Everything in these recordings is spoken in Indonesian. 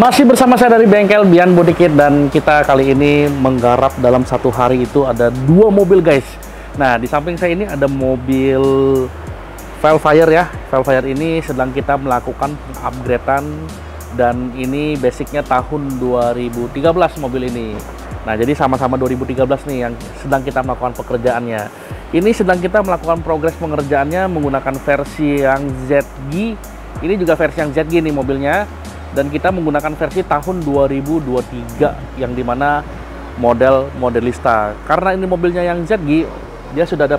Masih bersama saya dari bengkel Bian Bodykit, dan kita kali ini menggarap dalam satu hari itu ada 2 mobil guys. Nah, di samping saya ini ada mobil Vellfire ya. Vellfire ini sedang kita melakukan pengupgradean, dan ini basicnya tahun 2013 mobil ini. Nah, jadi sama-sama 2013 nih yang sedang kita melakukan pekerjaannya. Ini sedang kita melakukan progres pengerjaannya menggunakan versi yang ZG. Ini juga versi yang ZG nih mobilnya. Dan kita menggunakan versi tahun 2023 yang dimana model Modelista. Karena ini mobilnya yang ZG, dia sudah ada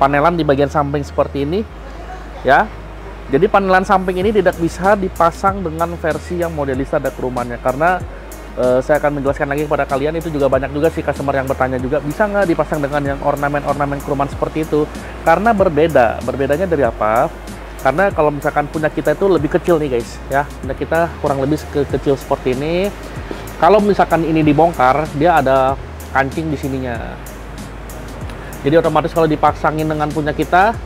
panelan di bagian samping seperti ini ya. Jadi panelan samping ini tidak bisa dipasang dengan versi yang Modelista ada kerumannya. Karena saya akan menjelaskan lagi kepada kalian, itu juga banyak juga sih customer yang bertanya juga, bisa nggak dipasang dengan yang ornamen-ornamen keruman seperti itu. Karena berbeda, berbedanya dari apa? Karena kalau misalkan punya kita itu lebih kecil nih guys ya, punya kita kurang lebih kecil seperti ini. Kalau misalkan ini dibongkar, dia ada kancing di sininya. Jadi otomatis kalau dipasangin dengan punya kita,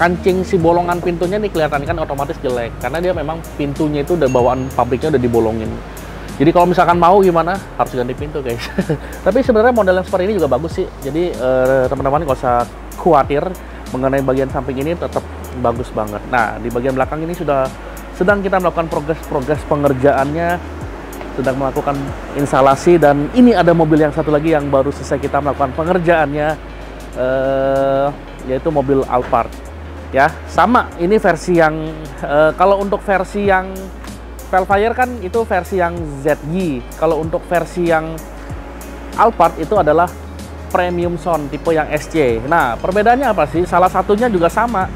kancing si bolongan pintunya nih kelihatan kan otomatis jelek, karena dia memang pintunya itu udah bawaan pabriknya udah dibolongin. Jadi kalau misalkan mau gimana, harus ganti pintu guys. Tapi sebenarnya model yang seperti ini juga bagus sih. Jadi teman-teman gak usah khawatir mengenai bagian samping ini, tetap bagus banget. Nah, di bagian belakang ini sudah sedang kita melakukan progres pengerjaannya, sedang melakukan instalasi, dan ini ada mobil yang satu lagi yang baru selesai kita melakukan pengerjaannya, yaitu mobil Alphard ya. Sama, ini versi yang kalau untuk versi yang Vellfire kan itu versi yang ZG, kalau untuk versi yang Alphard itu adalah Premium Sound tipe yang SC. Nah, perbedaannya apa sih? Salah satunya juga sama,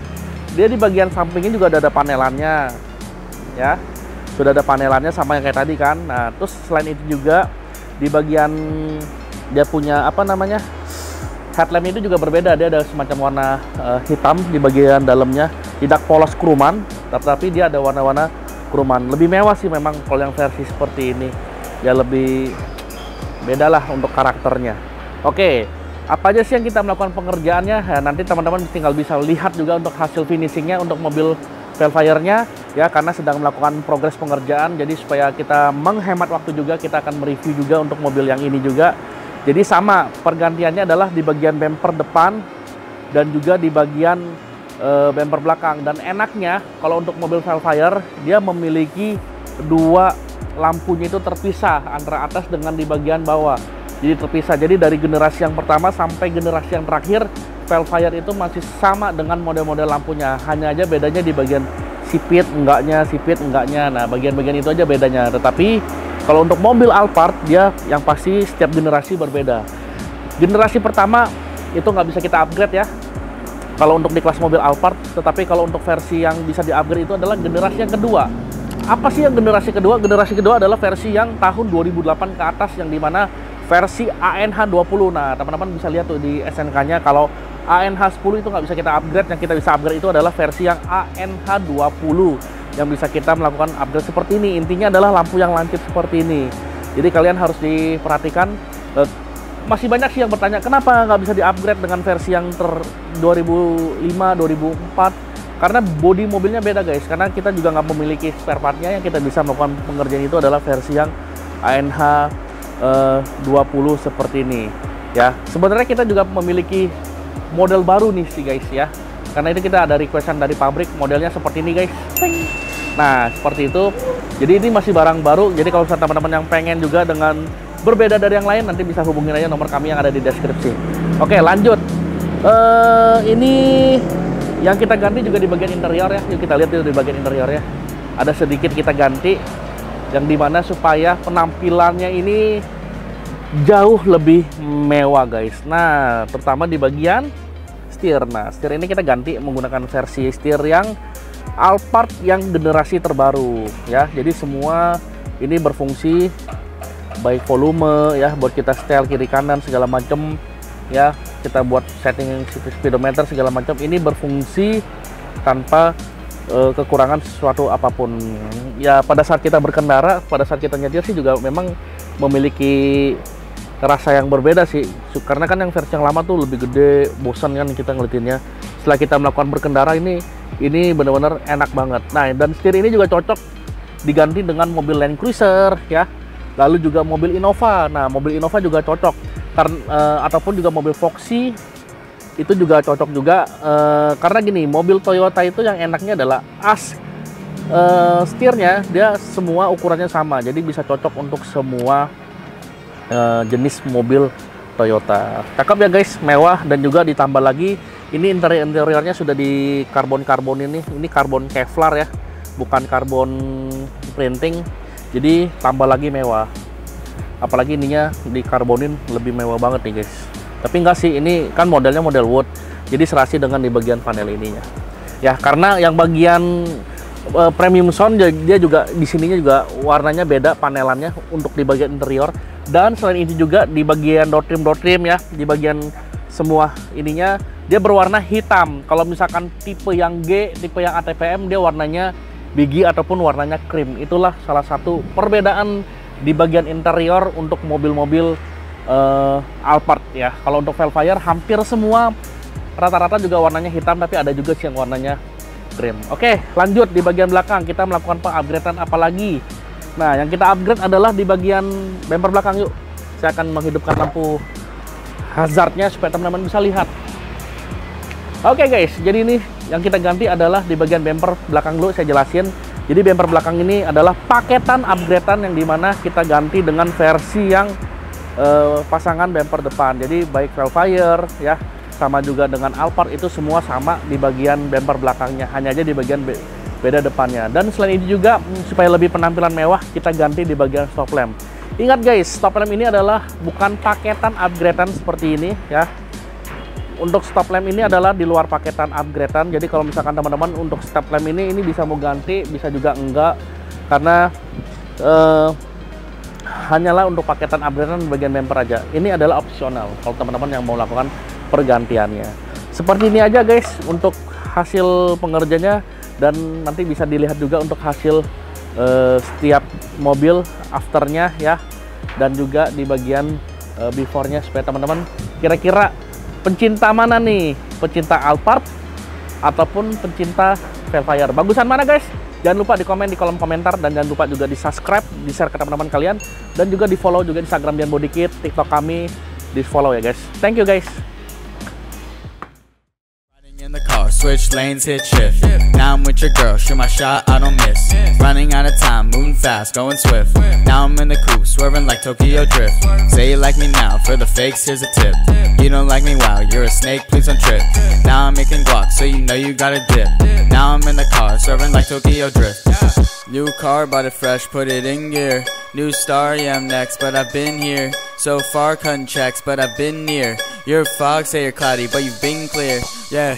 dia di bagian sampingnya juga ada panelannya ya, sudah ada panelannya sama yang kayak tadi kan. Nah, terus selain itu juga di bagian dia punya apa namanya headlamp itu juga berbeda, dia ada semacam warna hitam di bagian dalamnya, tidak polos keruman tapi dia ada warna-warna keruman. Lebih mewah sih memang kalau yang versi seperti ini ya, lebih bedalah untuk karakternya. Oke, apa aja sih yang kita melakukan pengerjaannya? Nah, nanti teman-teman tinggal bisa lihat juga untuk hasil finishingnya untuk mobil Vellfire-nya ya, karena sedang melakukan progres pengerjaan. Jadi supaya kita menghemat waktu juga, kita akan mereview juga untuk mobil yang ini juga. Jadi sama, pergantiannya adalah di bagian bumper depan dan juga di bagian bumper belakang. Dan enaknya kalau untuk mobil Vellfire, dia memiliki 2 lampunya itu terpisah antara atas dengan di bagian bawah. Jadi terpisah. Jadi dari generasi yang pertama sampai generasi yang terakhir, Vellfire itu masih sama dengan model-model lampunya. Hanya aja bedanya di bagian sipit enggaknya. Nah, bagian-bagian itu aja bedanya. Tetapi kalau untuk mobil Alphard, dia yang pasti setiap generasi berbeda. Generasi pertama itu nggak bisa kita upgrade ya, kalau untuk di kelas mobil Alphard. Tetapi kalau untuk versi yang bisa di-upgrade itu adalah generasi yang kedua. Apa sih yang generasi kedua? Generasi kedua adalah versi yang tahun 2008 ke atas, yang dimana versi ANH20. Nah, teman-teman bisa lihat tuh di SNK-nya, kalau ANH10 itu nggak bisa kita upgrade, yang kita bisa upgrade itu adalah versi yang ANH20 yang bisa kita melakukan upgrade seperti ini. Intinya adalah lampu yang lancip seperti ini. Jadi kalian harus diperhatikan. Masih banyak sih yang bertanya, kenapa nggak bisa di-upgrade dengan versi yang 2005, 2004? Karena bodi mobilnya beda guys, karena kita juga nggak memiliki spare part-nya. Yang kita bisa melakukan pengerjaan itu adalah versi yang ANH20 seperti ini ya. Sebenarnya kita juga memiliki model baru nih sih guys ya, karena itu kita ada requestan dari pabrik, modelnya seperti ini guys. Nah, seperti itu. Jadi ini masih barang baru. Jadi kalau teman-teman yang pengen juga dengan berbeda dari yang lain, nanti bisa hubungin aja nomor kami yang ada di deskripsi. Oke, lanjut. Ini yang kita ganti juga di bagian interior ya. Yuk kita lihat itu di bagian interior ya, ada sedikit kita ganti, yang dimana supaya penampilannya ini jauh lebih mewah guys. Nah, terutama di bagian setir. Nah, setir ini kita ganti menggunakan versi setir yang Alphard yang generasi terbaru ya. Jadi semua ini berfungsi, baik volume ya, buat kita setel kiri kanan segala macam ya, kita buat setting speedometer segala macam, ini berfungsi tanpa kekurangan sesuatu apapun ya. Pada saat kita berkendara, pada saat kita nyetir sih juga memang memiliki rasa yang berbeda sih, karena kan yang versi yang lama tuh lebih gede, bosan kan kita ngelitinnya. Setelah kita melakukan berkendara ini benar-benar enak banget. Nah, dan setir ini juga cocok diganti dengan mobil Land Cruiser ya, lalu juga mobil Innova. Nah, mobil Innova juga cocok karena ataupun juga mobil Voxy itu juga cocok juga, karena gini, mobil Toyota itu yang enaknya adalah as setirnya dia semua ukurannya sama, jadi bisa cocok untuk semua jenis mobil Toyota. Cakep ya guys, mewah, dan juga ditambah lagi ini interior-interiornya sudah di karbon-karbon ini karbon kevlar ya, bukan karbon printing, jadi tambah lagi mewah. Apalagi ininya dikarbonin, lebih mewah banget nih guys. Tapi enggak sih, ini kan modelnya model wood, jadi serasi dengan di bagian panel ininya ya, karena yang bagian premium sound dia juga di sininya juga warnanya beda panelannya untuk di bagian interior. Dan selain itu juga di bagian door trim ya, di bagian semua ininya dia berwarna hitam. Kalau misalkan tipe yang G, tipe yang ATPM dia warnanya bigi ataupun warnanya krim. Itulah salah satu perbedaan di bagian interior untuk mobil-mobil Alphard ya. Kalau untuk Vellfire hampir semua rata-rata juga warnanya hitam, tapi ada juga sih yang warnanya krim. Oke, lanjut di bagian belakang kita melakukan pengupgradean apa lagi? Nah, yang kita upgrade adalah di bagian bumper belakang. Yuk, saya akan menghidupkan lampu hazardnya supaya teman-teman bisa lihat. Oke guys, jadi ini yang kita ganti adalah di bagian bumper belakang dulu, saya jelasin. Jadi bumper belakang ini adalah paketan upgradean yang dimana kita ganti dengan versi yang pasangan bumper depan. Jadi baik Vellfire ya, sama juga dengan Alphard itu semua sama di bagian bumper belakangnya, hanya aja di bagian beda depannya. Dan selain itu juga supaya lebih penampilan mewah kita ganti di bagian stop lamp. Ingat guys, stop lamp ini adalah bukan paketan upgradean seperti ini ya. Untuk stop lamp ini adalah di luar paketan upgradean. Jadi kalau misalkan teman-teman untuk stop lamp ini bisa mau ganti, bisa juga enggak, karena hanyalah untuk paketan upgradean bagian bumper aja. Ini adalah opsional kalau teman-teman yang mau lakukan pergantiannya. Seperti ini aja guys untuk hasil pengerjanya. Dan nanti bisa dilihat juga untuk hasil setiap mobil afternya ya, dan juga di bagian beforenya, supaya teman-teman kira-kira pencinta mana nih, pencinta Alphard ataupun pencinta Vellfire, bagusan mana guys? Jangan lupa di komen di kolom komentar, dan jangan lupa juga di subscribe, di share ke teman-teman kalian, dan juga di follow juga Instagram Bian Bodykit, TikTok kami di follow ya guys. Thank you guys. The car, switch lanes, hit shift. Now I'm with your girl, shoot my shot, I don't miss. Running out of time, moving fast, going swift. Now I'm in the coupe, swerving like Tokyo Drift. Say you like me now, for the fakes, here's a tip. You don't like me, wow, you're a snake, please don't trip. Now I'm making guac, so you know you gotta dip. Now I'm in the car, swerving like Tokyo Drift. New car, bought it fresh, put it in gear. New star, yeah, I'm next, but I've been here. So far, cutting checks, but I've been near. You're fog, say you're cloudy, but you've been clear. Yeah,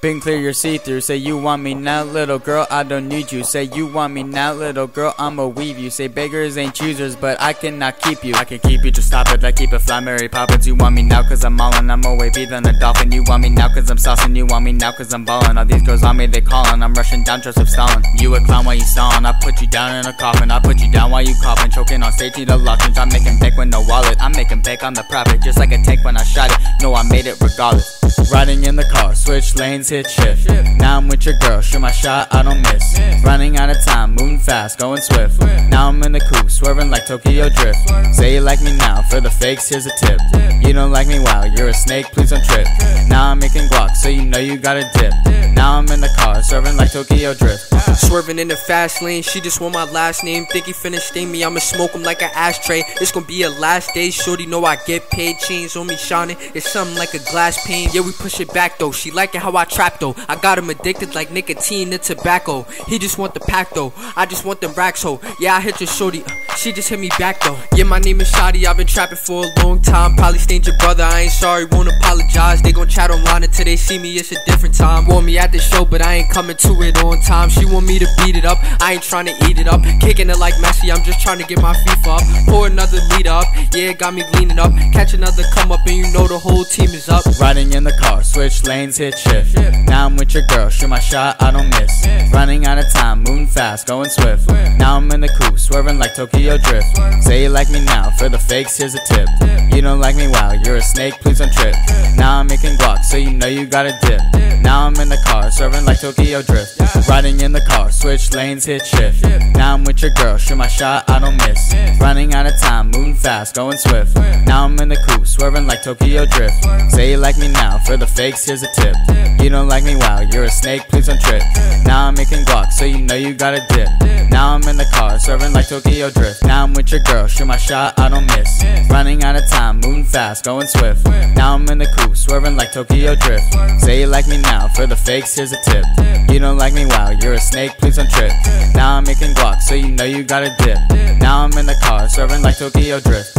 been clear, you're see-through. Say you want me now, little girl, I don't need you. Say you want me now, little girl, I'ma weave you. Say beggars ain't choosers, but I cannot keep you. I can keep you, just stop it, like keep it fly, Mary Poppins. You want me now, cause I'm all in, I'm way better than a dolphin. You want me now, cause I'm saucing. You want me now, cause I'm ballin'. All these girls on me, they callin'. I'm rushing down, Joseph Stalin. You a clown while you stalling, I put you down in a coffin. I put you down while you coughing, choking on stage, need a lozenge. I'm making bank with no wallet, I'm making bank on the profit. Just like a tank when I shot it, no, I made it regardless. Riding in the car, switch lanes, hit shift. Now I'm with your girl, shoot my shot, I don't miss. Running out of time, moving fast, going swift. Now I'm in the coupe, swerving like Tokyo Drift. Say you like me now, for the fakes, here's a tip. You don't like me, wow, you're a snake, please don't trip. Now I'm making guac, so you know you gotta dip. Now I'm in the car, swerving like Tokyo Drift. Swerving in the fast lane, she just want my last name. Think he finna sting me, I'ma smoke him like an ashtray. It's gonna be a last day, shorty know I get paid. Chains on me shining, it's something like a glass pane. Yeah, we push it back though, she liking how I trap though. I got him addicted like nicotine to tobacco. He just want the pack though, I just want them racks ho. Yeah, I hit your shorty, she just hit me back though. Yeah, my name is Shotty, I've been trapping for a long time. Probably stained your brother, I ain't sorry, won't apologize. They gon' chat online until they see me, it's a different time. Want me at the show, but I ain't coming to it on time. She want me to beat it up, I ain't trying to eat it up. Kicking it like Messi, I'm just trying to get my FIFA up. Pour another lead up, yeah, got me leaning up. Catch another come up and you know the whole team is up. Riding in the car, switch lanes, hit shift. Now I'm with your girl, shoot my shot, I don't miss. Running out of time, moving fast, going swift. Now I'm in the coupe, swerving like Tokyo your drift. Say you like me now, for the fakes here's a tip. You don't like me, wow, you're a snake, please don't trip. Now I'm making guac, so you know you gotta dip. Now I'm in the car, serving like Tokyo Drift. Riding in the car, switch lanes, hit shift. Now I'm with your girl, shoot my shot, I don't miss. Running out of time, moving fast, going swift. Now I'm in the coupe, swerving like Tokyo Drift. Say you like me now, for the fakes here's a tip. You don't like me, wow, you're a snake, please don't trip. Now I'm making guac, so you know you gotta dip. Now I'm in the car, serving like Tokyo Drift. Now I'm with your girl, shoot my shot, I don't miss. Running out of time, moving fast, going swift. Now I'm in the coupe, swerving like Tokyo Drift. Say you like me now, for the fakes here's a tip. You don't like me, wow, you're a snake, please don't trip. Now I'm making guac, so you know you gotta dip. Now I'm in the car, serving like Tokyo Drift.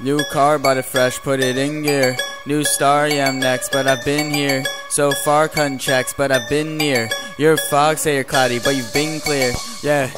New car, bought it fresh, put it in gear. New star, yeah, I'm next, but I've been here. So far, cutting checks, but I've been near. You're fog, say you're cloudy, but you've been clear. Yeah,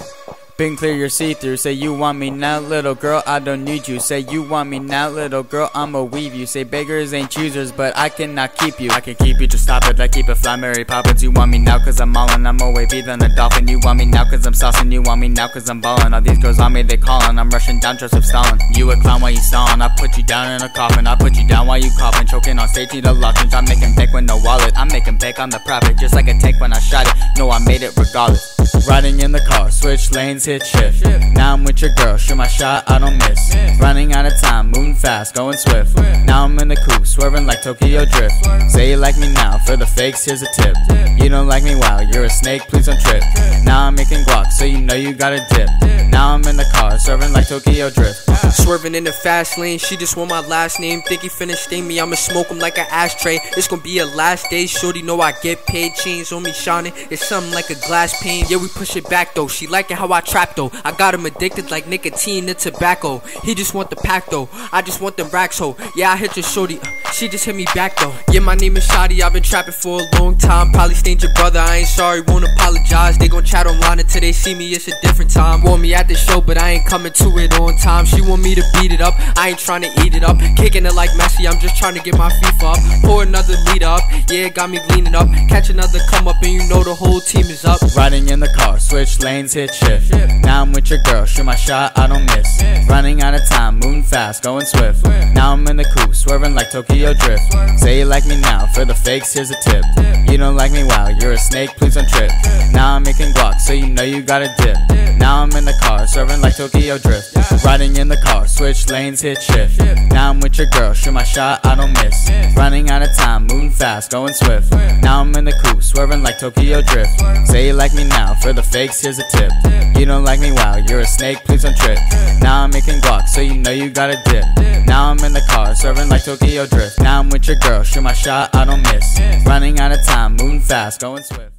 been clear, you're see-through. Say you want me now, little girl, I don't need you. Say you want me now, little girl, I'ma weave you. Say beggars ain't choosers, but I cannot keep you. I can keep you, just stop it, I keep it fly, Mary Poppins. You want me now, cause I'm all in, I'm more wavy than a dolphin. You want me now, cause I'm saucing. You want me now, cause I'm ballin'. All these girls on me, they callin'. I'm rushing down, Joseph Stalin. You a clown while you stallin', I put you down in a coffin. I put you down while you coughin', choking on safety to lodgings. I'm making bank with no wallet, I'm making bank on the profit. Just like a tank when I shot it, no, I made it regardless. Riding in the car, switch lanes, hit shift. Now I'm with your girl, shoot my shot, I don't miss. Running out of time, moving fast, going swift. Now I'm in the coupe, swerving like Tokyo Drift. Say you like me now, for the fakes, here's a tip. You don't like me, wow, you're a snake, please don't trip. Now I'm making guac, so you know you gotta dip. Now I'm in the car, serving like Tokyo Drift. Swerving in the fast lane, she just want my last name. Think he finna sting me, I'ma smoke him like an ashtray. It's gonna be a last day, shorty know I get paid. Chains on me shining, it's something like a glass pane. Yeah, we push it back though, she liking how I trap though. I got him addicted like nicotine to tobacco. He just want the pack though, I just want them racks ho. Yeah, I hit your shorty, she just hit me back though. Yeah, my name is Shotty, I've been trapping for a long time. Probably stained your brother, I ain't sorry, won't apologize. They gon' chat online until they see me, it's a different time. Want me at the show, but I ain't coming to it on time. She want me to beat it up, I ain't trying to eat it up. Kicking it like Messi, I'm just trying to get my FIFA up. Pour another lead up, yeah, got me leaning up. Catch another come up and you know the whole team is up. Riding in the car, switch lanes, hit shift. Now I'm with your girl, shoot my shot, I don't miss. Running out of time, moving fast, going swift. Now I'm in the coupe, swerving like Tokyo Drift. Say you like me now, for the fakes, here's a tip. You don't like me, wow, you're a snake, please don't trip. Now I'm making guac, so you know you gotta dip. Now I'm in the car, serving like Tokyo Drift. Riding in the car, switch lanes, hit shift. Now I'm with your girl, shoot my shot, I don't miss. Running out of time, moving fast, going swift. Now I'm in the coupe, swerving like Tokyo Drift. Say you like me now, for the fakes, here's a tip. You don't like me, wow, you're a snake, please don't trip. Now I'm making guac, so you know you gotta dip. Now I'm in the car, serving like Tokyo Drift. Now I'm with your girl, shoot my shot, I don't miss. Running out of time, moving fast, going swift.